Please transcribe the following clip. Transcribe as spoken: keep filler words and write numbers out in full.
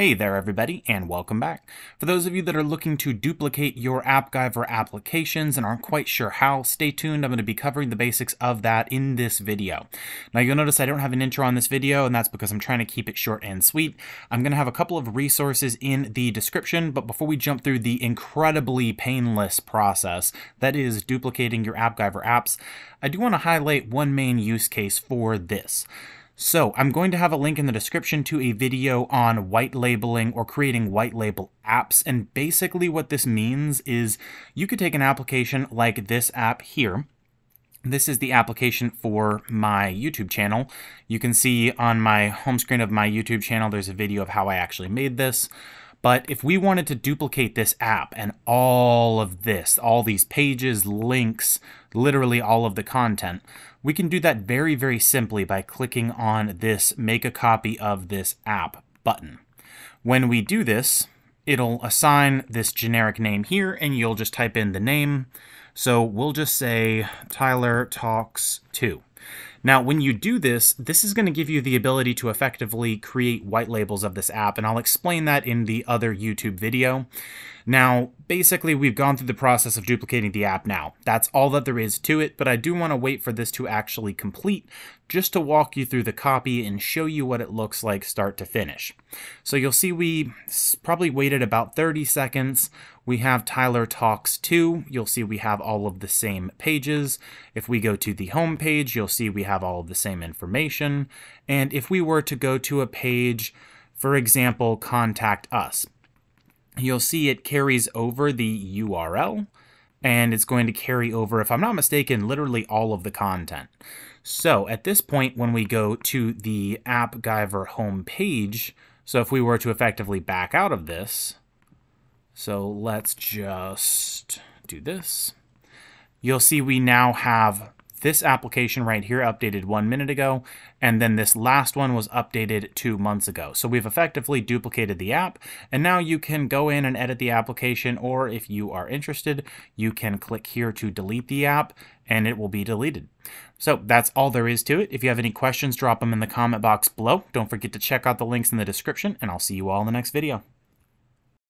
Hey there everybody, and welcome back. For those of you that are looking to duplicate your AppGyver applications and aren't quite sure how, stay tuned. I'm going to be covering the basics of that in this video. Now you'll notice I don't have an intro on this video, and that's because I'm trying to keep it short and sweet. I'm going to have a couple of resources in the description, but before we jump through the incredibly painless process that is duplicating your AppGyver apps, I do want to highlight one main use case for this. So I'm going to have a link in the description to a video on white labeling or creating white label apps. And basically what this means is you could take an application like this app here. This is the application for my YouTube channel. You can see on my home screen of my YouTube channel, there's a video of how I actually made this. But if we wanted to duplicate this app and all of this, all these pages, links, literally all of the content, we can do that very, very simply by clicking on this Make a Copy of This App button. When we do this, it'll assign this generic name here, and you'll just type in the name. So we'll just say Tyler Talks two. Now, when you do this, this is going to give you the ability to effectively create white labels of this app, and I'll explain that in the other YouTube video. Now, basically, we've gone through the process of duplicating the app now. That's all that there is to it, but I do want to wait for this to actually complete, just to walk you through the copy and show you what it looks like start to finish. So you'll see we probably waited about thirty seconds. We have Tyler Talks two. You'll see we have all of the same pages. If we go to the home page, you'll see we have all of the same information. And if we were to go to a page, for example, Contact Us, you'll see it carries over the U R L, and it's going to carry over, if I'm not mistaken, literally all of the content. So at this point, when we go to the AppGyver home page, so if we were to effectively back out of this, so let's just do this, you'll see we now have this application right here updated one minute ago, and then this last one was updated two months ago. So we've effectively duplicated the app, and now you can go in and edit the application, or if you are interested, you can click here to delete the app, and it will be deleted. So that's all there is to it. If you have any questions, drop them in the comment box below. Don't forget to check out the links in the description, and I'll see you all in the next video.